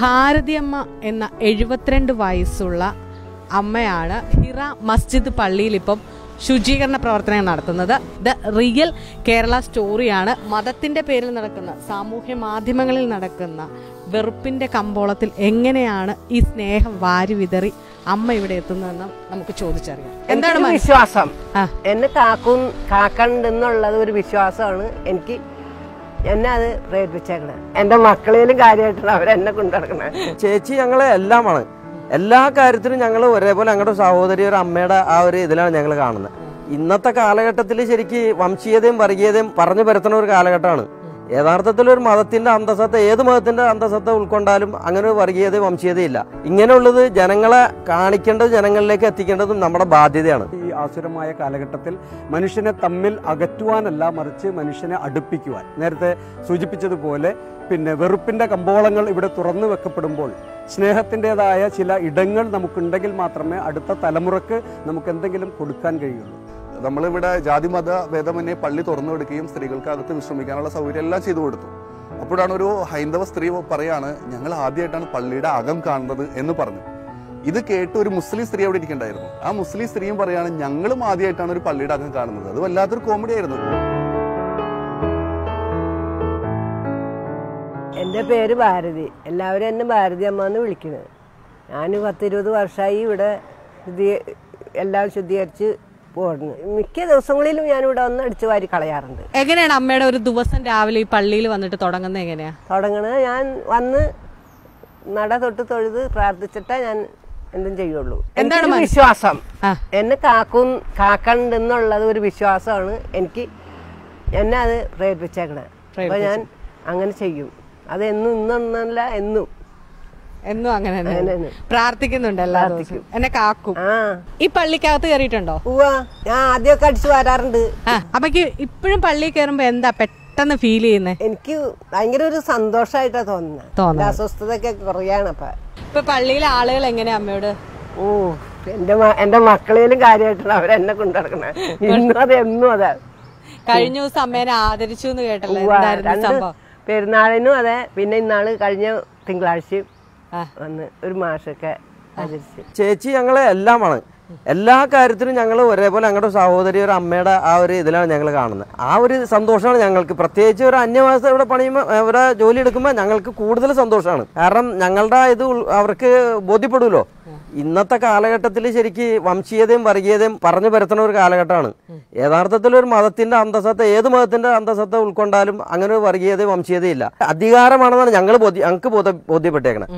ഭാരതിയമ്മ എന്ന 72 വയസ്സുള്ള അമ്മയാണ് ഹിറ മസ്ജിദ് പള്ളിയിൽ ഇപ്പം ശുചീകരണ പ്രവർത്തനങ്ങൾ നടത്തുന്നത്. ദ റിയൽ കേരള സ്റ്റോറിയാണ്. മതത്തിൻ്റെ പേരിൽ നടക്കുന്ന, സാമൂഹ്യ മാധ്യമങ്ങളിൽ നടക്കുന്ന വെറുപ്പിൻ്റെ കമ്പോളത്തിൽ എങ്ങനെയാണ് ഈ സ്നേഹം വാരി വിതറി അമ്മ ഇവിടെ എത്തുന്നതെന്ന് നമുക്ക് ചോദിച്ചറിയാം. എന്താണ് വിശ്വാസം? എന്നെ കാക്കണ്ടെന്നുള്ളത് ഒരു വിശ്വാസമാണ് എനിക്ക്. എന്നെ അത് പ്രേരിപ്പിച്ചേക്കണേ എൻ്റെ മക്കളേലും കാര്യമായിട്ടാണ് അവരെന്നെ കൊണ്ടുനടക്കണേ. ചേച്ചി ഞങ്ങളെ എല്ലാമാണ്, എല്ലാ കാര്യത്തിനും ഞങ്ങൾ ഒരേപോലെ ഞങ്ങളുടെ സഹോദരി ഒരു അമ്മയുടെ ആ ഒരു ഇതിലാണ് ഞങ്ങൾ കാണുന്നത്. ഇന്നത്തെ കാലഘട്ടത്തിൽ ശരിക്ക് വംശീയതയും വർഗീയതയും പറഞ്ഞു പരത്തുന്ന ഒരു കാലഘട്ടമാണ്. യഥാർത്ഥത്തിൽ ഒരു മതത്തിന്റെ അന്തസത്ത, ഏത് മതത്തിന്റെ അന്തസത്ത ഉൾക്കൊണ്ടാലും അങ്ങനെ ഒരു വർഗീയതയും വംശീയതയില്ല. ഇങ്ങനെയുള്ളത് ജനങ്ങളെ കാണിക്കേണ്ടത്, ജനങ്ങളിലേക്ക് എത്തിക്കേണ്ടതും നമ്മുടെ ബാധ്യതയാണ്. ഈ ആസുരമായ കാലഘട്ടത്തിൽ മനുഷ്യനെ തമ്മിൽ അകറ്റുവാനല്ല, മറിച്ച് മനുഷ്യനെ അടുപ്പിക്കുവാൻ. നേരത്തെ സൂചിപ്പിച്ചതുപോലെ വെറുപ്പിന്റെ കമ്പോളങ്ങൾ ഇവിടെ തുറന്നു വെക്കപ്പെടുമ്പോൾ സ്നേഹത്തിൻ്റെതായ ചില ഇടങ്ങൾ നമുക്കുണ്ടെങ്കിൽ മാത്രമേ അടുത്ത തലമുറക്ക് നമുക്ക് എന്തെങ്കിലും കൊടുക്കാൻ കഴിയുള്ളൂ. നമ്മളിവിടെ ജാതി മത ഭേദമന്യേ പള്ളി തുറന്നു കൊടുക്കുകയും സ്ത്രീകൾക്ക് അകത്ത് വിശ്രമിക്കാനുള്ള സൗകര്യം എല്ലാം ചെയ്തു കൊടുത്തു. അപ്പോഴാണ് ഒരു ഹൈന്ദവ സ്ത്രീ പറയാണ്, ഞങ്ങൾ ആദ്യമായിട്ടാണ് പള്ളിയുടെ അകം കാണുന്നത് എന്ന് പറഞ്ഞു. ഇത് കേട്ട് ഒരു മുസ്ലിം സ്ത്രീ അവിടെ ഇരിക്കണ്ടായിരുന്നു. ആ മുസ്ലിം സ്ത്രീയും പറയാണ്, ഞങ്ങളും ആദ്യമായിട്ടാണ് ഒരു പള്ളിയുടെ അകം കാണുന്നത്. അത് വല്ലാത്തൊരു കോമഡി ആയിരുന്നു. എൻ്റെ പേര് ഭാരതി, എല്ലാവരും എന്നെ ഭാരതി അമ്മ എന്ന് വിളിക്കുന്നത്. ഞാൻ 10-20 വർഷമായി ഇവിടെ എല്ലാം ശുദ്ധീകരിച്ച് പോകുന്നു. മിക്ക ദിവസങ്ങളിലും ഞാനിവിടെ ഒന്ന് അടിച്ചു വാരി കളയാറുണ്ട്. എങ്ങനെയാണ് അമ്മയുടെ ഒരു ദിവസം രാവിലെ ഈ പള്ളിയിൽ വന്നിട്ട് തുടങ്ങുന്നത്? എങ്ങനെയാണ് തുടങ്ങുന്നത്? ഞാൻ വന്ന് നട തൊട്ട് തൊഴുത് പ്രാർത്ഥിച്ചിട്ടേ ഞാൻ എന്തും ചെയ്യുള്ളൂ. എന്താണ് വിശ്വാസം? എന്നെ കാക്കണ്ടെന്നുള്ളത് ഒരു വിശ്വാസമാണ് എനിക്ക്. എന്നെ അത് പ്രേരിപ്പിച്ചേക്കണേ. അപ്പോൾ ഞാൻ അങ്ങനെ ചെയ്യും. അതെന്നും ഇന്നല്ല, എന്നും എന്നും അങ്ങനെ പ്രാർത്ഥിക്കുന്നുണ്ട്. എല്ലാവർക്കും എന്നെ കാക്കും. ഈ പള്ളിക്കകത്ത് കയറിയിട്ടുണ്ടോ? ഞാൻ ആദ്യമൊക്കെ അടിച്ചു വരാറുണ്ട്. അപ്പൊ ഇപ്പോഴും പള്ളി കയറുമ്പോ എന്താ പെട്ടെന്ന് ഫീൽ ചെയ്യുന്നത്? എനിക്ക് ഭയങ്കര ഒരു സന്തോഷമായിട്ടാ തോന്നുന്നത്. അസ്വസ്ഥതയൊക്കെ കുറയാണ്. അപ്പൊ ഇപ്പൊ പള്ളിയിലെ ആളുകൾ എങ്ങനെയാ അമ്മയോട്? ഓ, എന്റെ മക്കളേലും കാര്യമായിട്ടാണ് അവരെന്നെ കൊണ്ടുനടക്കണേ. ഇന്നും അത് എന്നും അതാ. കഴിഞ്ഞ ദിവസം അമ്മേനെ ആദരിച്ചു എന്ന് കേട്ടല്ലോ, എന്തായിരുന്നു സംഭവം? പെരുന്നാളിനും അതെ, പിന്നെ ഇന്നാള് കഴിഞ്ഞ തിങ്കളാഴ്ചയും വന്ന് ഒരു മാഷൊക്കെ ആചരിച്ചു. ചേച്ചി ഞങ്ങളെ എല്ലാമാണ്, എല്ലാ കാര്യത്തിനും ഞങ്ങൾ ഒരേപോലെ ഞങ്ങളുടെ സഹോദരി ഒരു അമ്മയുടെ ആ ഒരു ഇതിലാണ് ഞങ്ങൾ കാണുന്നത്. ആ ഒരു സന്തോഷമാണ് ഞങ്ങൾക്ക്. പ്രത്യേകിച്ച് ഒരു അന്യമാസം ഇവിടെ പണിയുമ്പോൾ, ഇവിടെ ജോലി എടുക്കുമ്പോൾ ഞങ്ങൾക്ക് കൂടുതൽ സന്തോഷമാണ്. കാരണം ഞങ്ങളുടെ ഇത് അവർക്ക് ബോധ്യപ്പെടുമല്ലോ. ഇന്നത്തെ കാലഘട്ടത്തിൽ ശരിക്ക് വംശീയതയും വർഗീയതയും പറഞ്ഞു പരത്തുന്ന ഒരു കാലഘട്ടമാണ്. യഥാർത്ഥത്തിൽ ഒരു മതത്തിന്റെ അന്തസത്ത, ഏത് മതത്തിന്റെ അന്തസത്ത ഉൾക്കൊണ്ടാലും അങ്ങനെ ഒരു വർഗീയതയും വംശീയതയില്ല. അധികാരമാണെന്നാണ് ഞങ്ങൾക്ക് ബോധ്യപ്പെട്ടേക്കണത്.